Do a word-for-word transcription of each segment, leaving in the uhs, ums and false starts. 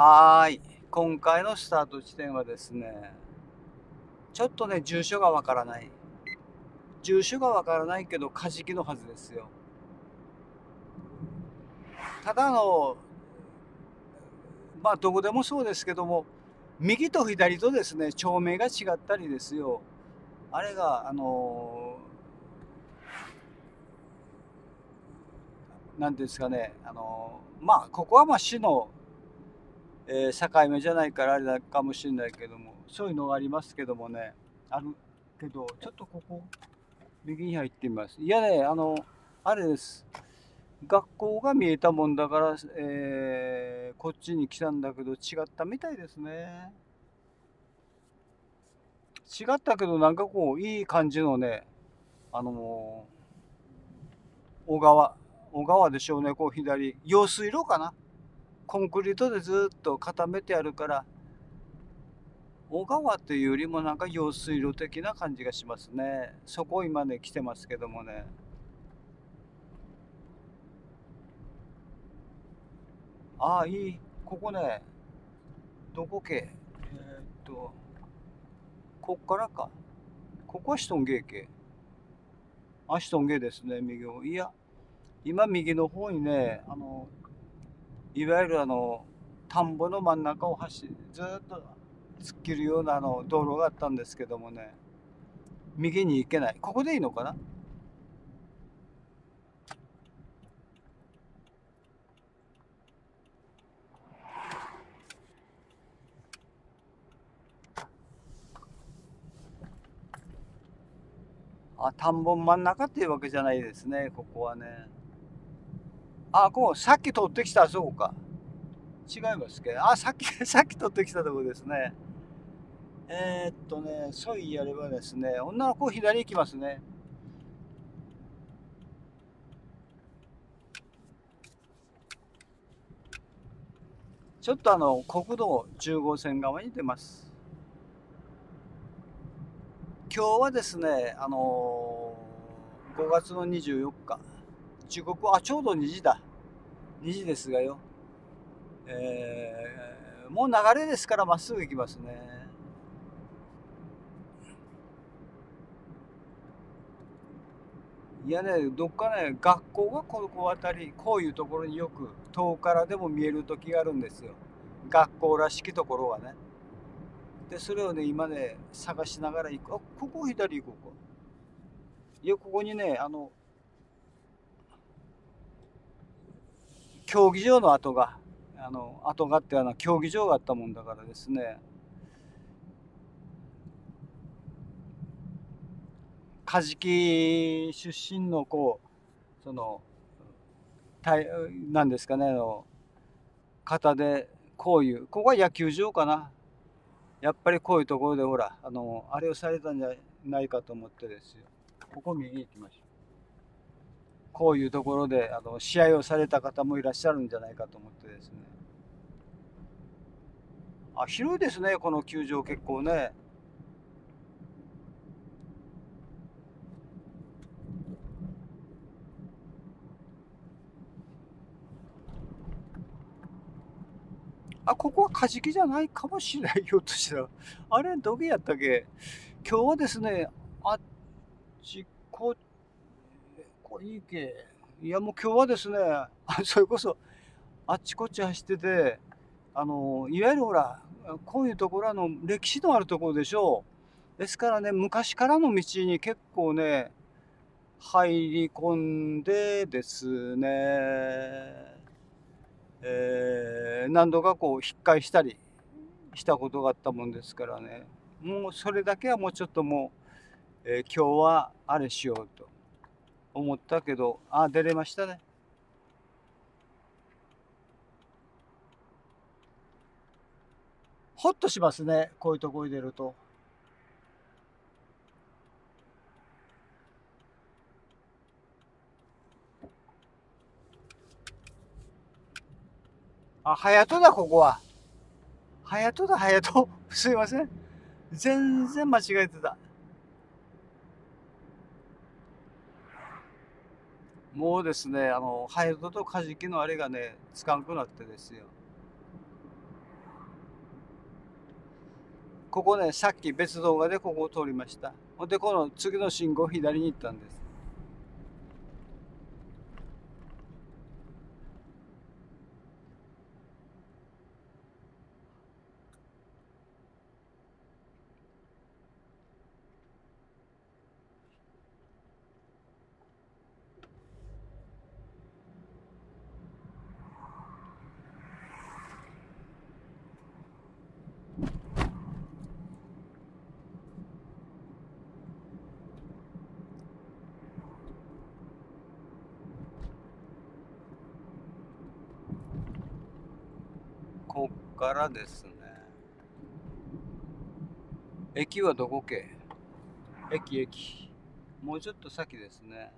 はい、今回のスタート地点はですね、ちょっとね住所がわからない、住所がわからないけどカジキのはずですよ。ただのまあどこでもそうですけども、右と左とですね町名が違ったりですよ、あれがあの何ていうんですかね、あのまあここはまあ市の、えー、境目じゃないからあれだかもしれないけども、そういうのがありますけどもね、あるけどちょっとここ右に入ってみます。いやね、あのあれです、学校が見えたもんだから、えー、こっちに来たんだけど違ったみたいですね。違ったけどなんかこういい感じのね、あのー、小川小川でしょうね。こう左用水路かな、コンクリートでずっと固めてあるから小川というよりもなんか用水路的な感じがしますね。そこ今ね来てますけどもね、ああいい、ここね、どこ系、えー、っとこっからか、ここはシトンゲー系、あシトンゲーですね。右をいや今右の方にね、あのいわゆるあの田んぼの真ん中を走るずっと突っ切るようなあの道路があったんですけどもね、右に行けない。ここでいいのかな。あ、田んぼ真ん中っていうわけじゃないですね、ここはね。あ、こうさっき取ってきたあそこか。違いますけど、あ、さっきさっき取ってきたとこですね。えー、っとね、そいやればですね、女の子左行きますね。ちょっとあの国道じゅうごせん側に出ます。今日はですね、あのー、ごがつのにじゅうよっか、時刻はちょうどにじだ、にじですがよ、えー、もう流れですからまっすぐ行きますね。いやね、どっかね、学校がこの辺り、こういうところによく遠からでも見える時があるんですよ、学校らしきところはね。でそれをね今ね探しながら行く。あ、ここ左行こうか。いや、ここにねあの競技場の跡があの跡がってあの競技場があったもんだからですね、カジキ出身のこうその何ですかねの方で、こういうここは野球場かな。やっぱりこういうところでほらあのあれをされたんじゃないかと思ってですよ、ここ右行きましょう。こういうところであの試合をされた方もいらっしゃるんじゃないかと思ってですね。あ、広いですねこの球場、結構ね。あ、ここはカジキじゃないかもしれないよとしたら、あれどげやったっけ。今日はですね、あっちここいいけ、いやもう今日はですね、それこそあっちこっち走ってて、あのいわゆるほらこういうところの歴史のあるところでしょう。ですからね、昔からの道に結構ね入り込んでですね、えー、何度かこう引っかいしたりしたことがあったもんですからね、もうそれだけはもうちょっともう、えー、今日はあれしようと思ったけど、あ、出れましたね。ほっとしますね、こういうとこに出ると。あ、隼人だ、ここは。隼人だ、隼人。すいません。全然間違えてた。もうですね、あの、隼人とカジキのあれがね、つかんくなってですよ。ここね、さっき別動画でここを通りました。ほんでこの次の信号を左に行ったんです。ここからですね。駅はどこけ？駅駅。もうちょっと先ですね。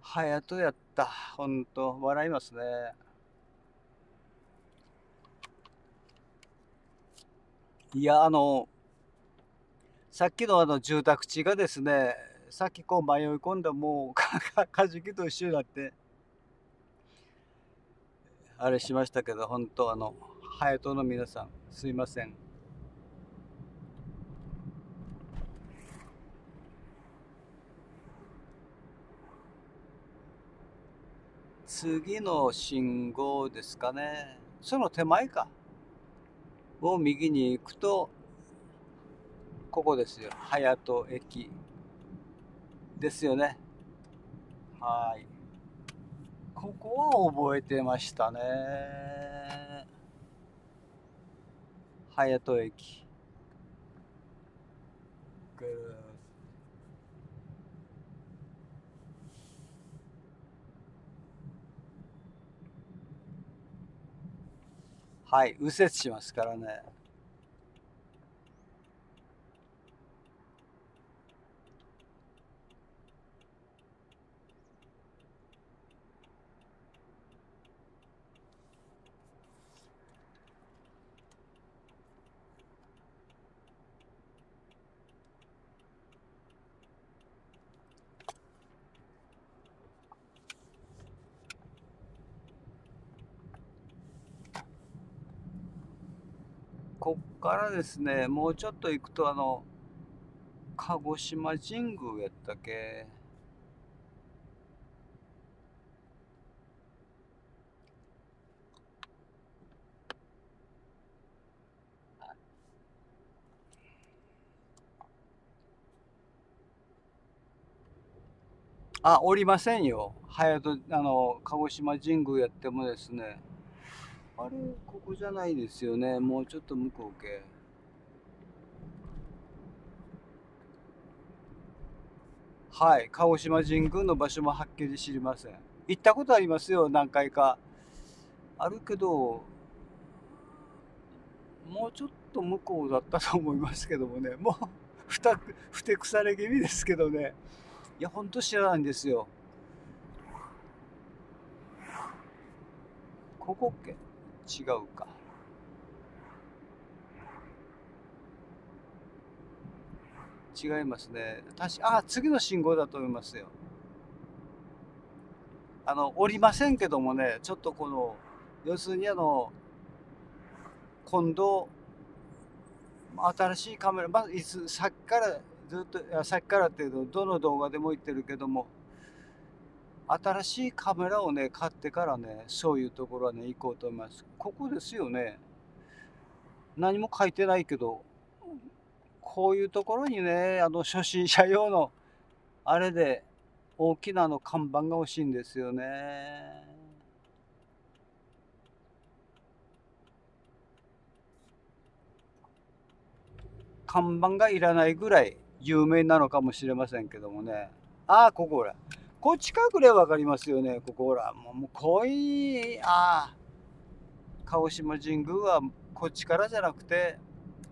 はやとやった。ほんと笑いますね。いや、あの。さっきのあの住宅地がですね、さっきこう迷い込んだもうかかカジキと一緒になってあれしましたけど、本当あのハヤトの皆さんすいません。次の信号ですかね、その手前かを右に行くと。ここですよ、隼人駅ですよね。はい、ここは覚えてましたね。隼人駅グー。はい、右折しますからね。こっからですね、もうちょっと行くとあの鹿児島神宮やったっけ、あ、おりませんよ。早とあの鹿児島神宮やってもですね、あれここじゃないですよね。もうちょっと向こう系。はい、鹿児島神宮の場所もはっきり知りません。行ったことありますよ、何回かあるけど、もうちょっと向こうだったと思いますけどもね。もうふたふてくされ気味ですけどね。いやほんと知らないんですよ。ここっけ、違うか。違いますね。確か、あ、次の信号だと思いますよ。あの、降りませんけどもね、ちょっとこの、要するにあの、今度、新しいカメラ、まずいつ、さっきから、ずっと、さっきからっていうの、どの動画でも言ってるけども、新しいカメラをね買ってからね、そういうところはね行こうと思います。ここですよね。何も書いてないけど、こういうところにね、あの初心者用のあれで大きなあの看板が欲しいんですよね。看板がいらないぐらい有名なのかもしれませんけどもね。ああ、ここらこっちかくれ分かりますよね。ここほらもう濃い、ああ鹿児島神宮はこっちからじゃなくて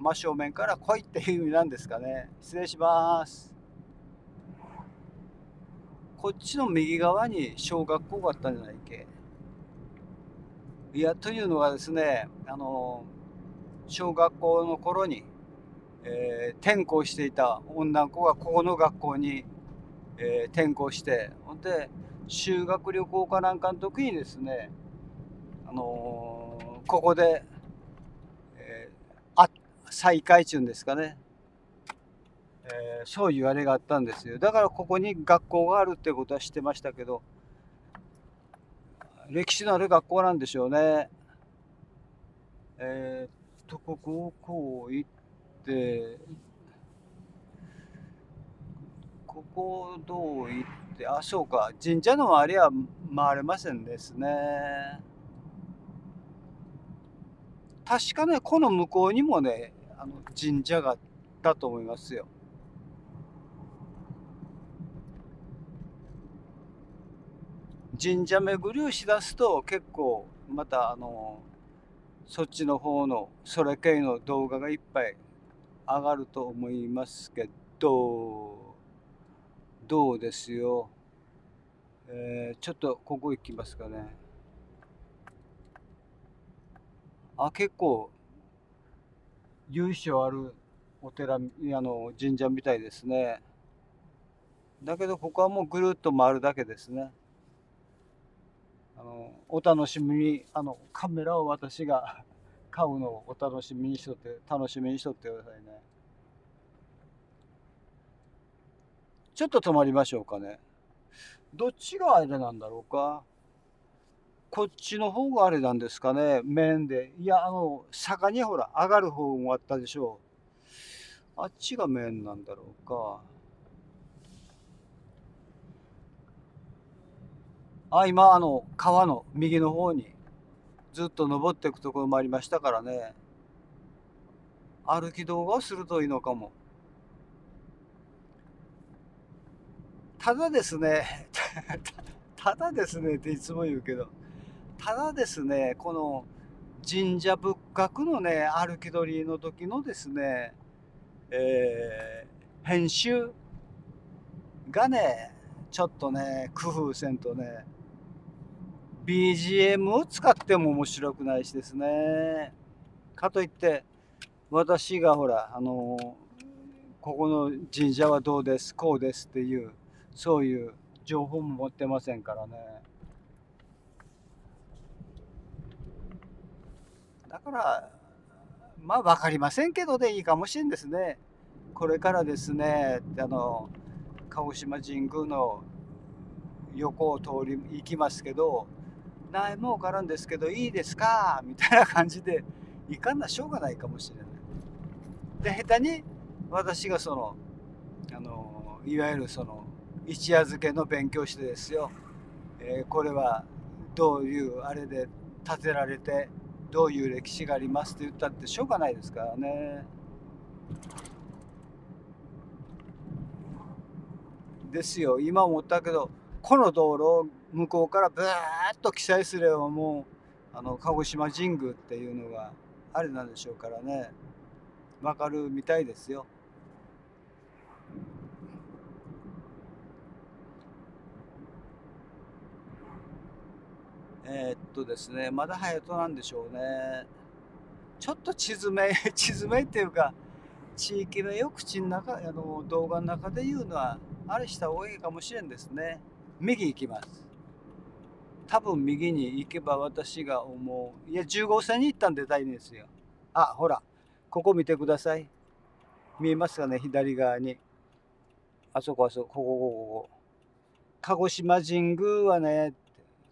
真正面から来いっていう意味なんですかね。失礼します。こっちの右側に小学校があったんじゃないっけ。いやというのがですね、あの小学校の頃に、えー、転校していた女の子がここの学校にえー、転校して、ほんで修学旅行かなんかの時にですね、あのー、ここで、えー、あ再開中ですかね、えー、そういうあれがあったんですよ。だからここに学校があるってことは知ってましたけど、歴史のある学校なんでしょうね。えー、っとここをこう行ってここをどう行ってあそうか神社の周りは回れませんですね。確かねこの向こうにもねあの神社があったと思いますよ。神社巡りをしだすと結構またあのそっちの方のそれ系の動画がいっぱい上がると思いますけど、どうですよ、えー、ちょっとここ行きますかね。あ結構由緒あるお寺あの神社みたいですね。だけどここはもうぐるっと回るだけですね。あのお楽しみにあのカメラを私が買うのをお楽しみにしとって楽しみにしとってくださいね。ちょっと止まりましょうかね。どっちがあれなんだろうか。こっちの方があれなんですかね。面でいやあの坂にほら上がる方もあったでしょう。あっちが面なんだろうか。あ今あの川の右の方にずっと登っていくところもありましたからね。歩き動画をするといいのかも。ただですねただですねっていつも言うけど、ただですねこの神社仏閣のね歩き取りの時のですね、えー、編集がねちょっとね工夫せんとね。ビージーエム を使っても面白くないしですね。かといって私がほらあのここの神社はどうですこうですっていうそういう情報も持ってませんからね。だからまあ分かりませんけどでいいかもしれんですね。これからですねあの鹿児島神宮の横を通り行きますけど、苗も分からんですけどいいですかみたいな感じでいかんなしょうがないかもしれない。で下手に私がそのあのいわゆるその一夜漬けの勉強してですよ、えー、これはどういうあれで建てられてどういう歴史がありますって言ったってしょうがないですからね。ですよ今思ったけど。この道路を向こうからブーッと記載すればもうあの鹿児島神宮っていうのがあれなんでしょうからね分かるみたいですよ。えー、っとですねまだ早となんでしょうね。ちょっと地図名地図名っていうか地域名を口の中あの動画の中で言うのはあれした方がいいかもしれんですね。右行きます。多分右に行けば私が思ういやじゅうごうせんに行ったんで大変ですよ。あほらここ見てください。見えますかね左側に。あそこあそこここここ。鹿児島神宮はね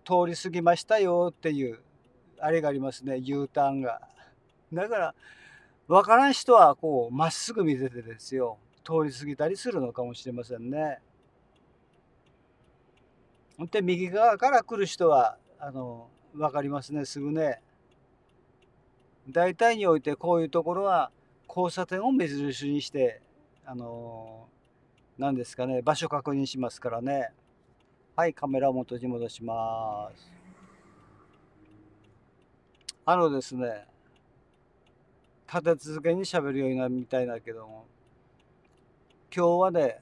通り過ぎましたよっていうあれがありますね U ターンが。だから分からん人はこうまっすぐ見せてですよ通り過ぎたりするのかもしれませんね。で右側から来る人はあの分かりますねすぐね。大体においてこういうところは交差点を目印にしてあの何ですかね場所確認しますからね。はいカメラを元に戻します。あのですね立て続けに喋るようになるみたいだけども今日はね、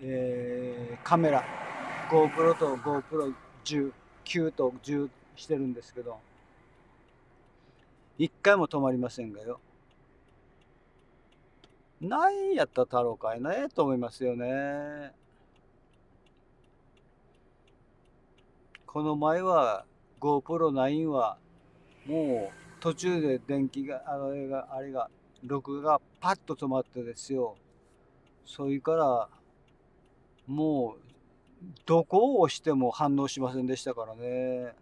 えー、カメラ GoPro と GoPro じゅうきゅう とじゅうしてるんですけど一回も止まりませんがよ。なんやった太郎かいねと思いますよね。この前は ゴープロナイン はもう途中で電気があれがあれが録画がパッと止まってですよ。それからもうどこを押しても反応しませんでしたからね。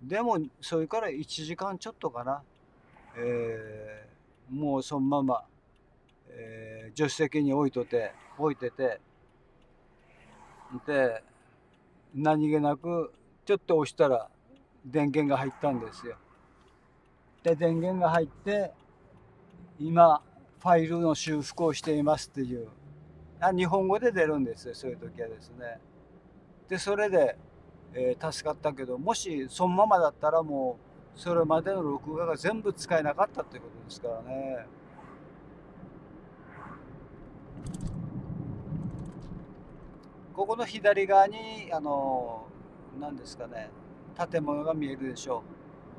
でもそれからいちじかんちょっとかな、えー、もうそのまま、えー、助手席に置いとて置いててで何気なくちょっと押したら電源が入ったんですよ。で電源が入って今ファイルの修復をしていますっていう。あ、日本語で出るんですよ、そういう時はですね。でそれで、えー、助かったけど、もしそのままだったらもうそれまでの録画が全部使えなかったということですからね。ここの左側にあの何ですかね、建物が見えるでしょ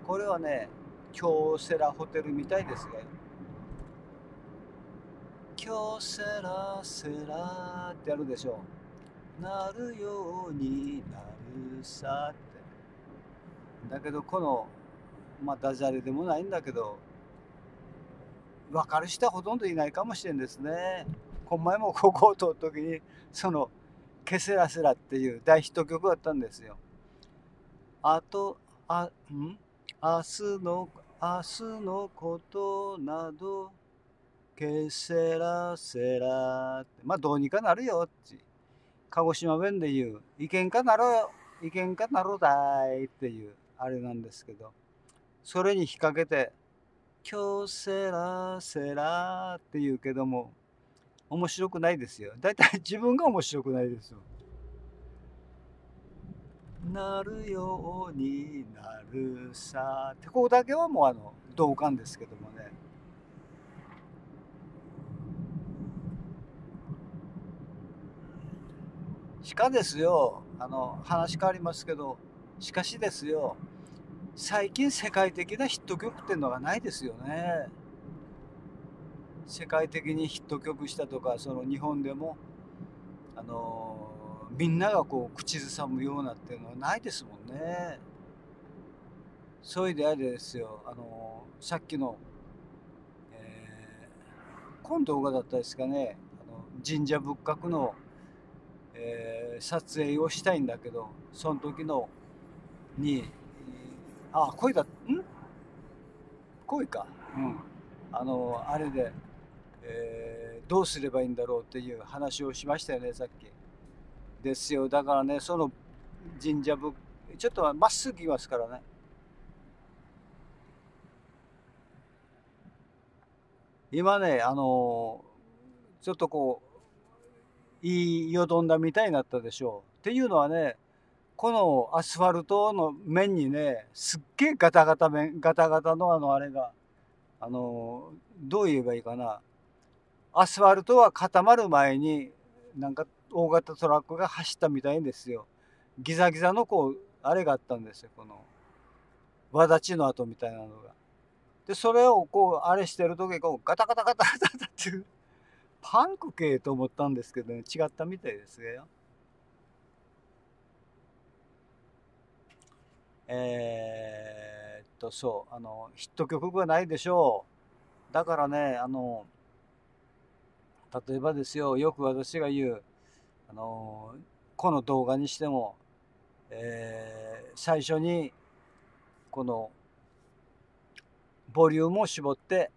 う。これはね京セラホテルみたいですが、ね。京セラセラってやるでしょう。なるようになるさって。だけどこのまあダジャレでもないんだけど分かる人はほとんどいないかもしれんですね。この前もここを通った時にその「ケセラセラ」っていう大ヒット曲だったんですよ。あとあん明日の明日のことなどケセラセラって、まあどうにかなるよって鹿児島弁で言ういけんかなろよいけんかなろだいっていうあれなんですけど、それに引っ掛けて京セラセラって言うけども面白くないですよ。だいたい自分が面白くないですよ。なるようになるさってここだけはもうあの同感ですけどもね。しかですよ、あの話変わりますけど、しかしですよ、最近世界的なヒット曲っていうのがないですよね。世界的にヒット曲したとか、その日本でもあのみんながこう口ずさむようなっていうのはないですもんね。そういうであれですよ、あのさっきの、えー、この動画だったですかね、あの神社仏閣のえー、撮影をしたいんだけど、その時のにああ恋だん恋か、うん、あのあれで、えー、どうすればいいんだろうっていう話をしましたよね、さっきですよ。だからね、その神社仏ちょっとまっすぐ行きますからね。今ねあのちょっとこういいよどんだみたいになったでしょう。っていうのはね、このアスファルトの面にね、すっげえガタガタ面ガタガタのあのあれがあのどう言えばいいかな、アスファルトは固まる前になんか大型トラックが走ったみたいんですよ。ギザギザのこうあれがあったんですよ、この輪立ちの跡みたいなのが。でそれをこうあれしてる時にこうガタガタガタガタガタっていう。パンク系と思ったんですけどね、違ったみたいですよ。えー、っとそうあのヒット曲がないでしょう。だからねあの例えばですよ、よく私が言うあのこの動画にしても、えー、最初にこのボリュームを絞って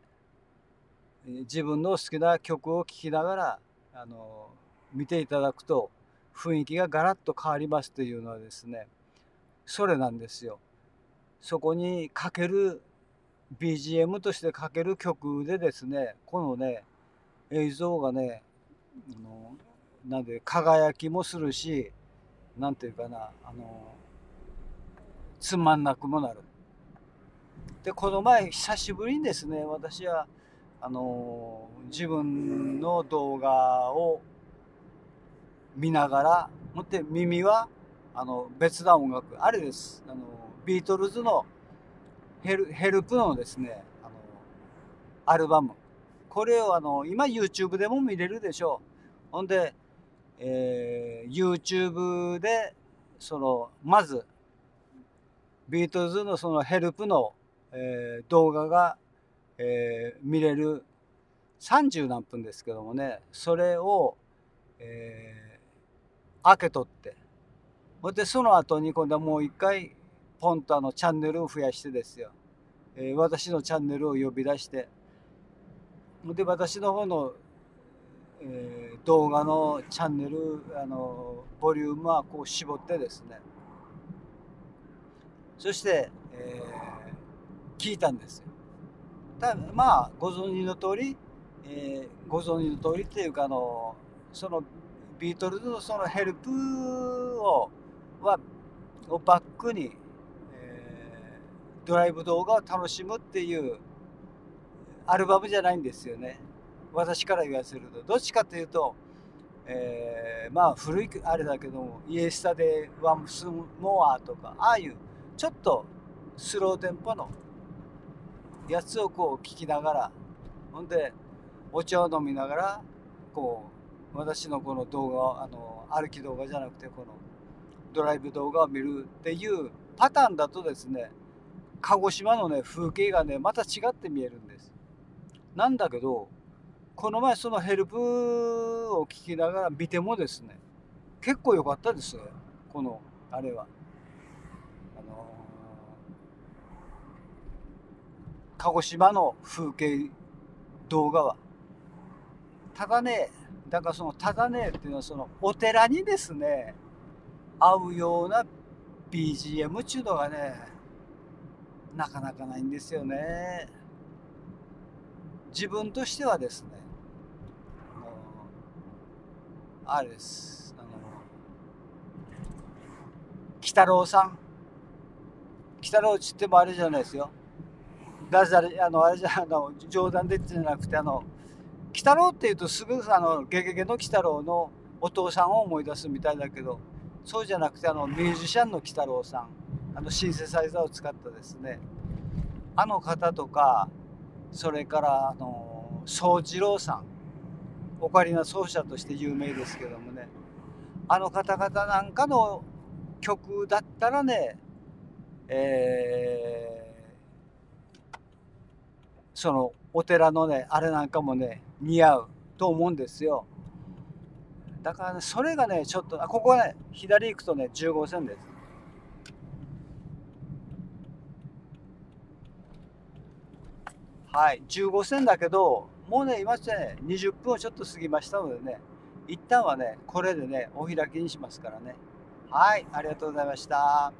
自分の好きな曲を聴きながらあの見ていただくと雰囲気がガラッと変わりますというのはですね、それなんですよ。そこにかける ビージーエム としてかける曲でですね、このね映像がねあのなんで輝きもするし、なんていうかなあのつまんなくもなる。でこの前久しぶりにですね、私はあの自分の動画を見ながらもって耳はあの別な音楽あれですあのビートルズのヘル、ヘルプのですねあのアルバム、これをあの今 ユーチューブ でも見れるでしょう。ほんで、えー、ユーチューブ でそのまずビートルズのそのヘルプの、えー、動画が、えー、見れるさんじゅうなんぷんですけどもね、それを、えー、開け取って、でその後に今度はもう一回ポンとあのチャンネルを増やしてですよ、えー、私のチャンネルを呼び出して、で私の方の、えー、動画のチャンネルあのボリュームはこう絞ってですね、そして、えー、聞いたんですよ。ただまあご存知の通り、えー、ご存知の通りっていうかあのそのビートルズのそのヘルプをはをバックに、えー、ドライブ動画を楽しむっていうアルバムじゃないんですよね、私から言わせると。どっちかというと、えー、まあ古いあれだけどもイエスタデー・ワンスモアとかああいうちょっとスローテンポのやつをこう聴きながら、ほんでお茶を飲みながらこう私のこの動画あの歩き動画じゃなくてこのドライブ動画を見るっていうパターンだとですね、鹿児島のね風景がねまた違って見えるんです。なんだけどこの前そのヘルプを聞きながら見てもですね、結構良かったですね。このあれはあのー、鹿児島の風景動画はただね、だからそのただねっていうのはそのお寺にですね合うような ビージーエム っていうのがねなかなかないんですよね。自分としてはですね、あれです、あの鬼太郎さん、鬼太郎って言ってもあれじゃないですよ、だれあのあれじゃあの冗談でじゃなくて、あの鬼太郎っていうとすぐあのゲゲゲの鬼太郎のお父さんを思い出すみたいだけど、そうじゃなくてあのミュージシャンの鬼太郎さん、あのシンセサイザーを使ったですね、あの方とか、それからあの宗次郎さん、オカリナ奏者として有名ですけどもね、あの方々なんかの曲だったらね、えー、そのお寺のねあれなんかもね似合うと思うんですよ。だからねそれがねちょっとあここはね左行くとねじゅうごせんです。はい、じゅうごせんだけどもうね今ねにじゅっぷんをちょっと過ぎましたのでね、一旦はねこれでねお開きにしますからね。はい、ありがとうございました。